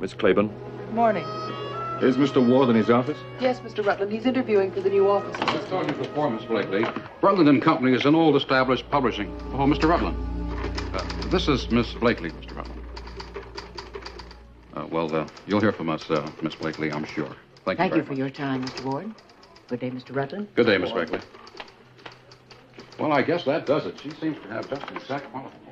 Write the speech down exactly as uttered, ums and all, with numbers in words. Miss Claiborne. Good morning. Is Mister Ward in his office? Yes, Mister Rutland. He's interviewing for the new office. I saw your performance lately. Rutland and Company is an old-established publishing. Oh, Mister Rutland. Uh, this is Miss Blakely, Mister Rutland. Uh, well, uh, you'll hear from us, uh, Miss Blakely, I'm sure. Thank you Thank you for much. your time, Mister Ward. Good day, Mister Rutland. Good day, Miss Blakely. Well, I guess that does it. She seems to have just exact quality.